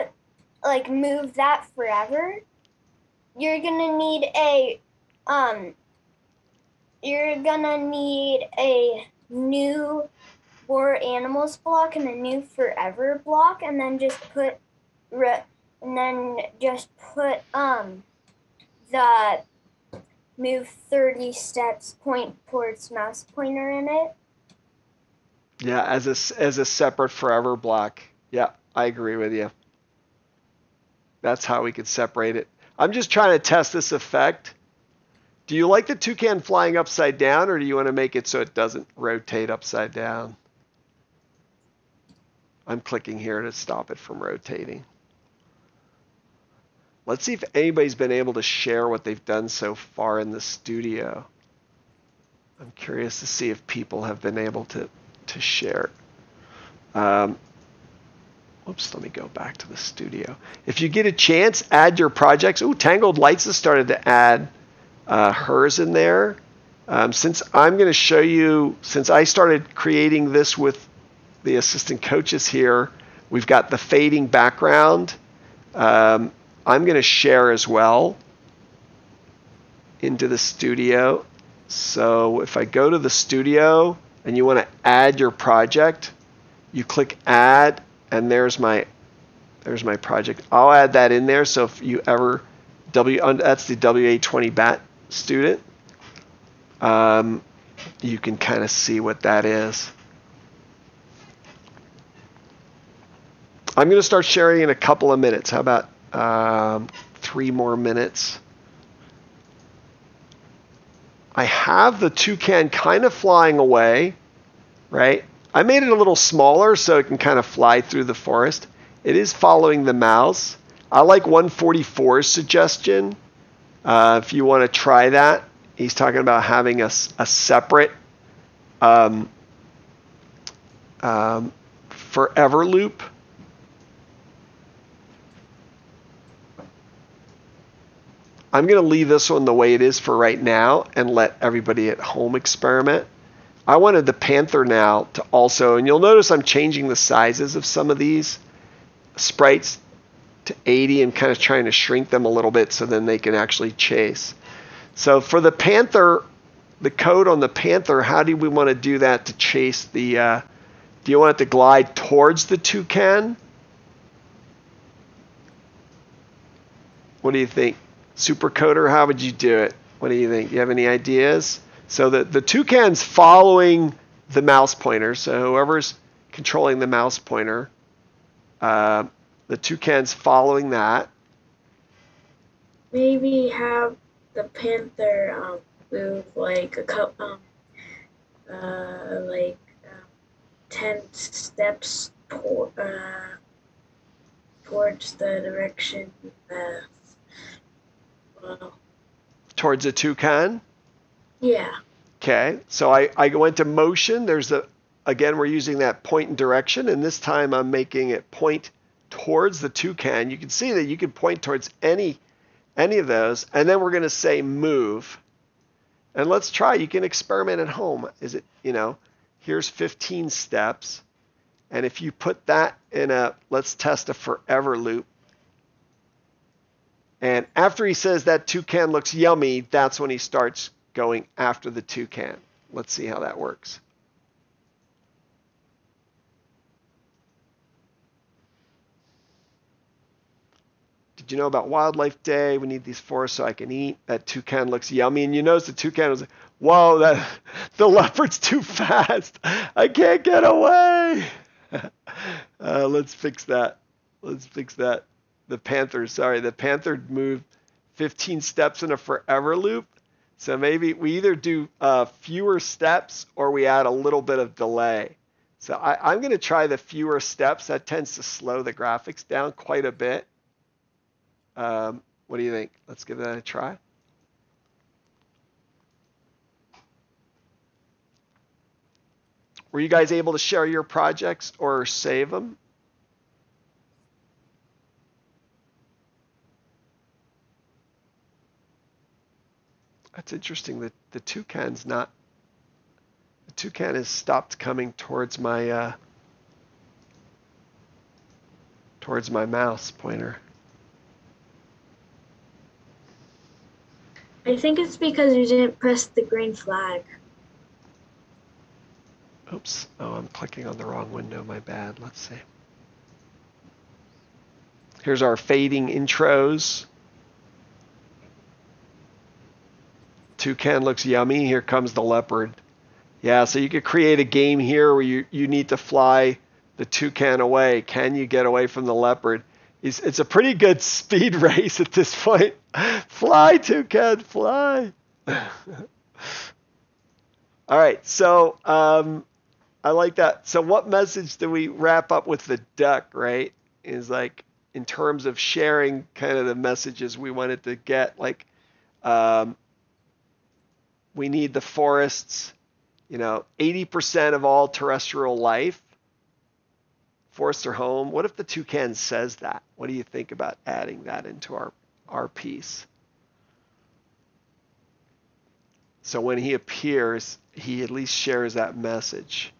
like move that forever. You're gonna need a um. You're gonna need a new for animals block and a new forever block, and then just put re and then just put um the. Move thirty steps, point towards mouse pointer in it. Yeah, as a, as a separate forever block. Yeah, I agree with you. That's how we could separate it. I'm just trying to test this effect. Do you like the toucan flying upside down, or do you want to make it so it doesn't rotate upside down? I'm clicking here to stop it from rotating. Let's see if anybody's been able to share what they've done so far in the studio. I'm curious to see if people have been able to, to share. Um, oops, let me go back to the studio. If you get a chance, add your projects. Ooh, Tangled Lights has started to add uh, hers in there. Um, since I'm going to show you, since I started creating this with the assistant coaches here, we've got the fading background. Um, I'm going to share as well into the studio. So if I go to the studio and you want to add your project, you click add, and there's my there's my project. I'll add that in there. So if you ever w that's the W A twenty bat student, um, you can kind of see what that is. I'm going to start sharing in a couple of minutes. How about Um, three more minutes. I have the toucan kind of flying away, right? I made it a little smaller so it can kind of fly through the forest. It is following the mouse. I like one forty-four's suggestion. Uh, if you want to try that, he's talking about having a, a separate um, um, forever loop. I'm going to leave this one the way it is for right now and let everybody at home experiment. I wanted the panther now to also, and you'll notice I'm changing the sizes of some of these sprites to eighty and kind of trying to shrink them a little bit so then they can actually chase. So for the panther, the code on the panther, how do we want to do that to chase the, uh, do you want it to glide towards the toucan? What do you think? Supercoder, how would you do it? What do you think? You have any ideas? So the, the toucan's following the mouse pointer. So whoever's controlling the mouse pointer, uh, the toucan's following that. Maybe have the panther um, move like a couple, um, uh, like um, ten steps to, uh, towards the direction. Uh, Towards a toucan? Yeah. Okay. So I, I went to motion. There's the, again, we're using that point and direction, and this time I'm making it point towards the toucan. You can see that you can point towards any, any of those. And then we're going to say move. And let's try. You can experiment at home. Is it, you know, here's fifteen steps. And if you put that in a, let's test a forever loop. And after he says that toucan looks yummy, that's when he starts going after the toucan. Let's see how that works. Did you know about Wildlife Day? We need these forests so I can eat. That toucan looks yummy. And you notice the toucan was like, whoa, that, the leopard's too fast. I can't get away. Uh, let's fix that. Let's fix that. The panther, sorry, the panther moved fifteen steps in a forever loop. So maybe we either do uh, fewer steps or we add a little bit of delay. So I, I'm going to try the fewer steps. That tends to slow the graphics down quite a bit. Um, what do you think? Let's give that a try. Were you guys able to share your projects or save them? That's interesting that the toucan's not, the toucan has stopped coming towards my, uh, towards my mouse pointer. I think it's because you didn't press the green flag. Oops, oh, I'm clicking on the wrong window, my bad, let's see. Here's our fading intros. Toucan looks yummy. Here comes the leopard. Yeah, so you could create a game here where you, you need to fly the toucan away. Can you get away from the leopard? It's, it's a pretty good speed race at this point. Fly, toucan, fly. All right, so um, I like that. So what message do we wrap up with the duck, right? Is like in terms of sharing kind of the messages we wanted to get, like, um, we need the forests, you know, eighty percent of all terrestrial life. Forests are home. What if the toucan says that? What do you think about adding that into our, our piece? So when he appears, he at least shares that message.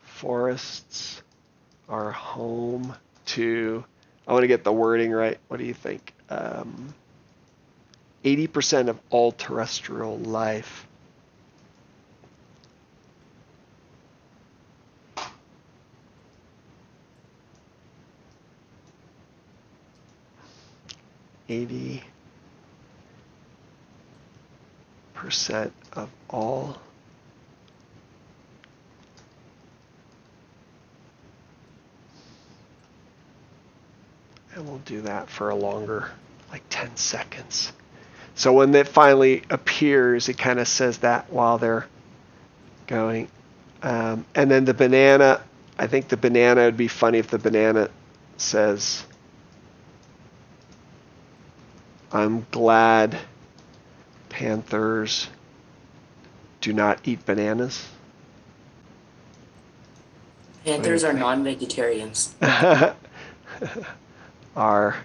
Forests are home to, I want to get the wording right. What do you think? Um, eighty percent of all terrestrial life. eighty percent of all and we'll do that for a longer, like ten seconds. So when that finally appears, it kind of says that while they're going. Um, and then the banana, I think the banana would be funny if the banana says, I'm glad panthers do not eat bananas. Panthers are non-vegetarians. Are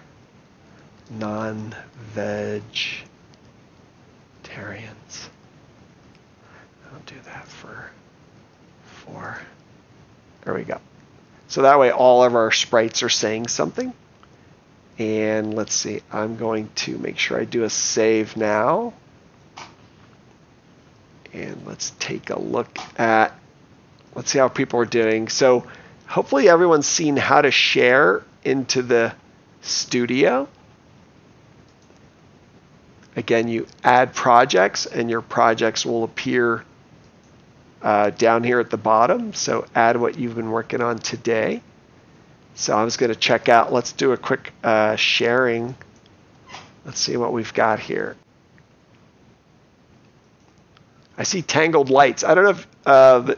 non-veg. Vegetarians. I'll do that for four. There we go. So that way all of our sprites are saying something. And let's see, I'm going to make sure I do a save now. And let's take a look at, let's see how people are doing. So hopefully everyone's seen how to share into the studio. Again, you add projects, and your projects will appear uh, down here at the bottom. So add what you've been working on today. So I was going to check out. Let's do a quick uh, sharing. Let's see what we've got here. I see Tangled Lights. I don't know if uh,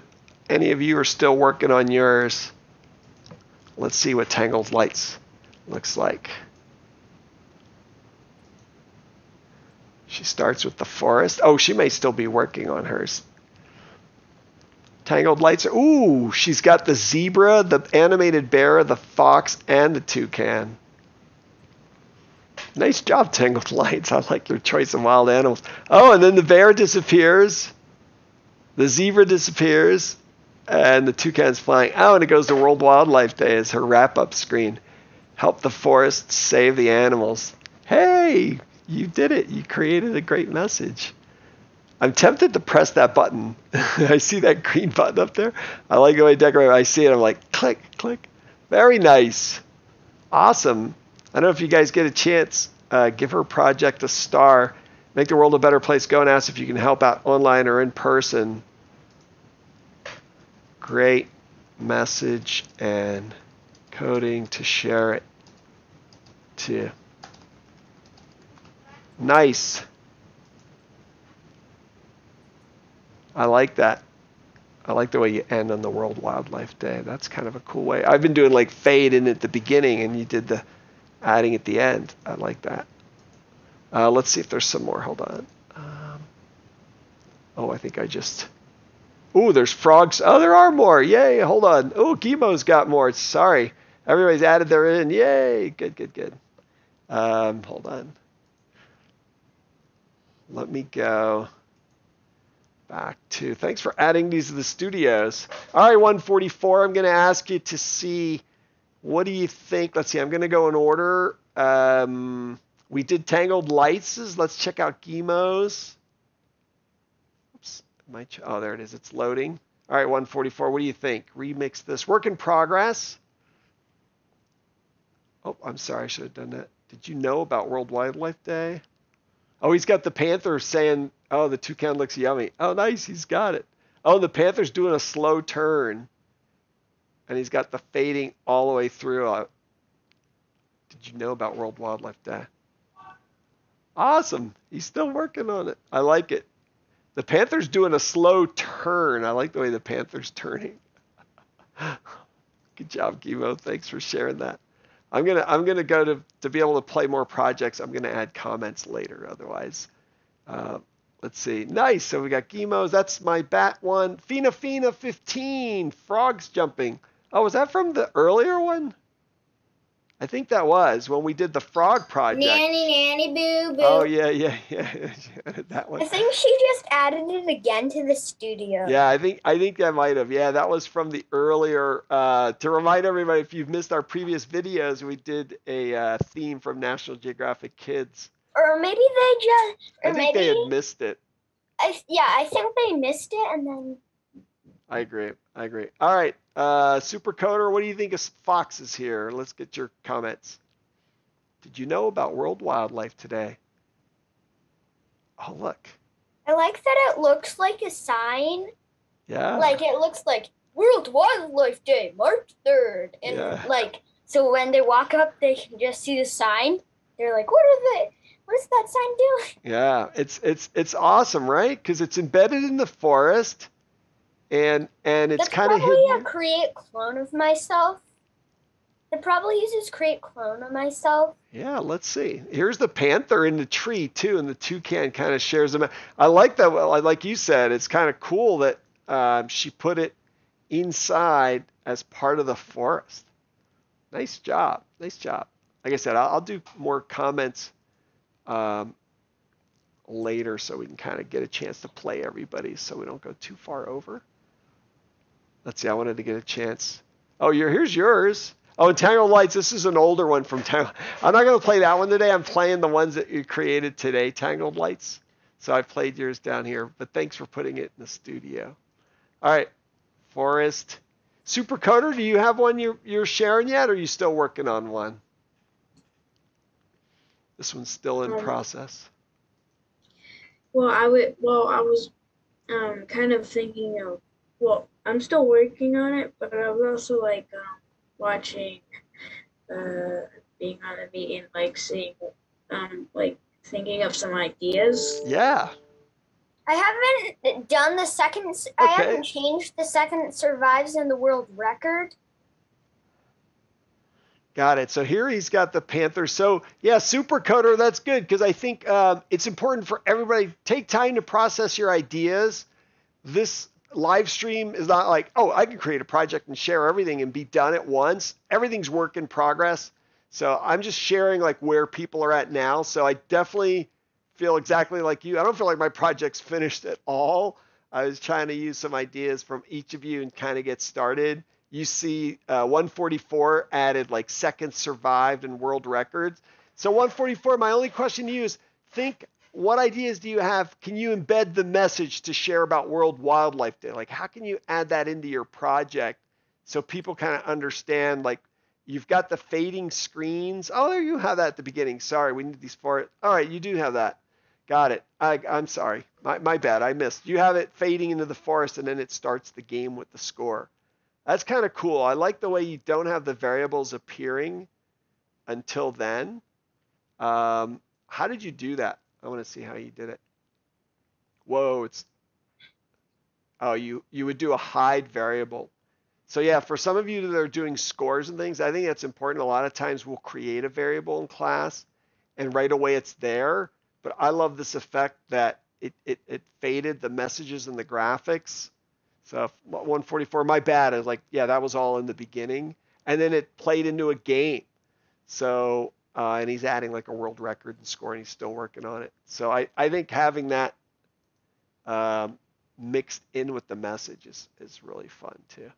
any of you are still working on yours. Let's see what Tangled Lights looks like. She starts with the forest. Oh, she may still be working on hers. Tangled Lights. Ooh, she's got the zebra, the animated bear, the fox, and the toucan. Nice job, Tangled Lights. I like your choice of wild animals. Oh, and then the bear disappears. The zebra disappears. and the toucan's flying out, and it goes to World Wildlife Day as her wrap-up screen. Help the forest, save the animals. Hey, you did it. You created a great message. I'm tempted to press that button. I see that green button up there. I like the way decorative. I see it. I'm like, click, click. Very nice. Awesome. I don't know if you guys get a chance. Uh, give her project a star. Make the world a better place. Go and ask if you can help out online or in person. Great message and coding to share it to. Nice. I like that. I like the way you end on the World Wildlife Day. That's kind of a cool way. I've been doing like fade in at the beginning, and you did the adding at the end. I like that. Uh, let's see if there's some more. Hold on. Um, oh, I think I just... Oh, there's frogs. Oh, there are more. Yay, hold on. Oh, Gimo's got more. Sorry. Everybody's added their in. Yay. Good, good, good. Um, hold on. Let me go... back to, thanks for adding these to the studios. All right, one forty-four, I'm going to ask you to see, what do you think? Let's see, I'm going to go in order. Um, we did Tangled Lights. Let's check out Gimo's. Oops, my, oh, there it is. It's loading. All right, one forty-four, what do you think? Remix this. Work in progress. Oh, I'm sorry, I should have done that. Did you know about World Wildlife Day? Oh, he's got the panther saying, oh, the toucan looks yummy. Oh, nice, he's got it. Oh, the panther's doing a slow turn. And he's got the fading all the way through. Uh, did you know about World Wildlife Day? Awesome. He's still working on it. I like it. The panther's doing a slow turn. I like the way the panther's turning. Good job, Gimo. Thanks for sharing that. I'm gonna I'm gonna go to to be able to play more projects. I'm gonna add comments later. Otherwise, uh, let's see. Nice. So we got Gimo's. That's my bat one. Fina Fina fifteen. Frogs jumping. Oh, was that from the earlier one? I think that was when we did the frog project. Nanny nanny boo boo. Oh yeah yeah yeah. That one. I think she just added it again to the studio. Yeah, I think I think that might have. Yeah, that was from the earlier. Uh, to remind everybody, if you've missed our previous videos, we did a uh, theme from National Geographic Kids. Or maybe they just. Or I think maybe, they had missed it. I, yeah, I think they missed it, and then. I agree. I agree. All right. Uh, Supercoder, what do you think of foxes here? Let's get your comments. Did you know about World Wildlife Today? Oh, look. I like that it looks like a sign. Yeah. Like it looks like World Wildlife Day, March third. And yeah. Like, so when they walk up, they can just see the sign. They're like, what are they? What does that sign do? Yeah. It's, it's, it's awesome, right? Because it's embedded in the forest. And and it's kind of hidden. That's probably a create clone of myself. It probably uses create clone of myself. Yeah, let's see. Here's the panther in the tree too, and the toucan kind of shares them. I like that. Well, I like you said, it's kind of cool that um, she put it inside as part of the forest. Nice job. Nice job. Like I said, I'll, I'll do more comments um, later, so we can kind of get a chance to play everybody, so we don't go too far over. Let's see, I wanted to get a chance. Oh, you're, here's yours. Oh, Tangled Lights. This is an older one from Tangled. I'm not going to play that one today. I'm playing the ones that you created today, Tangled Lights. So I played yours down here, but thanks for putting it in the studio. All right, Forest. Supercoder, do you have one you're, you're sharing yet, or are you still working on one? This one's still in process. Well, I would. Well, I was um, kind of thinking of. Well, I'm still working on it, but I was also like um, watching, uh, being on a meeting, like seeing, um, like thinking of some ideas. Yeah. I haven't done the second. Okay. I haven't changed the second that survives in the world record. Got it. So here he's got the panther. So yeah, Supercoder, that's good, because I think um, it's important for everybody. Take time to process your ideas. This live stream is not like, oh, I can create a project and share everything and be done at once. Everything's work in progress. So I'm just sharing like where people are at now. So I definitely feel exactly like you. I don't feel like my project's finished at all. I was trying to use some ideas from each of you and kind of get started. You see uh, one forty-four added like seconds survived and world records. So one forty-four, my only question to you is, think, what ideas do you have? Can you embed the message to share about World Wildlife Day? Like, how can you add that into your project so people kind of understand, like, you've got the fading screens. Oh, there you have that at the beginning. Sorry, we need these for. All right, you do have that. Got it. I, I'm sorry. My, my bad. I missed. You have it fading into the forest, and then it starts the game with the score. That's kind of cool. I like the way you don't have the variables appearing until then. Um, how did you do that? I want to see how you did it. Whoa, it's. Oh, you, you would do a hide variable. So yeah, for some of you that are doing scores and things, I think that's important. A lot of times we'll create a variable in class and right away it's there. But I love this effect that it, it, it faded the messages and the graphics. So one forty-four, my bad. I was like, yeah, that was all in the beginning. And then it played into a game. So, uh, and he's adding like a world record and score, and he's still working on it. So I, I think having that um, mixed in with the message is, is really fun too.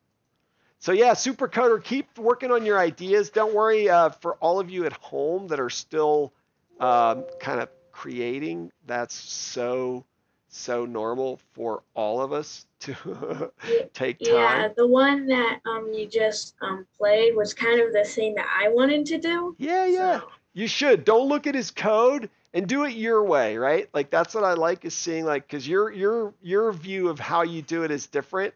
So yeah, Supercoder, keep working on your ideas. Don't worry, uh, for all of you at home that are still um, kind of creating, that's so, so normal for all of us to take time. Yeah, the one that um, you just um, played was kind of the thing that I wanted to do. Yeah, yeah, so. You should. Don't look at his code and do it your way, right? Like, that's what I like is seeing, like, because your, your, your view of how you do it is different.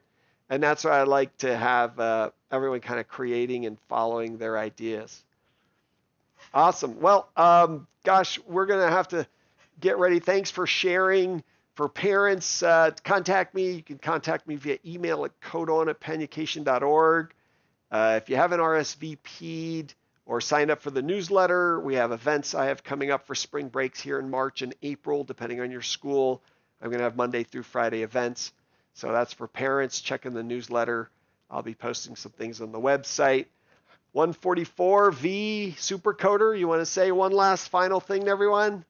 And that's why I like to have uh, everyone kind of creating and following their ideas. Awesome. Well, um, gosh, we're going to have to get ready. Thanks for sharing. For parents, uh, contact me. You can contact me via email at codon at panucation dot org. Uh, if you haven't R S V P'd or signed up for the newsletter, we have events I have coming up for spring breaks here in March and April, depending on your school. I'm going to have Monday through Friday events. So that's for parents. Check in the newsletter. I'll be posting some things on the website. one forty-four V, Supercoder, you want to say one last final thing to everyone?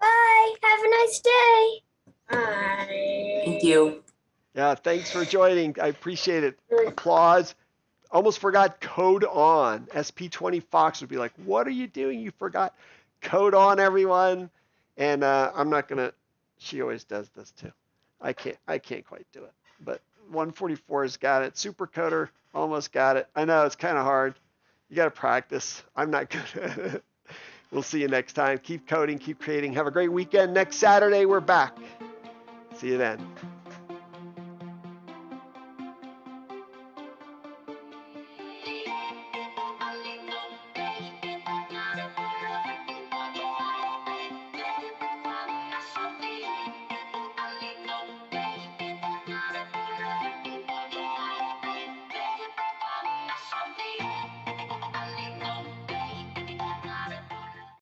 Bye. Have a nice day. Bye. Thank you. Yeah, thanks for joining. I appreciate it. Applause. Almost forgot code on. S P twenty Fox would be like, what are you doing? You forgot code on, everyone. And uh, I'm not going to. She always does this too. I can't I can't quite do it. But one forty-four's got it. Supercoder almost got it. I know it's kind of hard. You got to practice. I'm not good at it. We'll see you next time. Keep coding, keep creating. Have a great weekend. Next Saturday we're back. See you then.